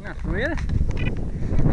Not really?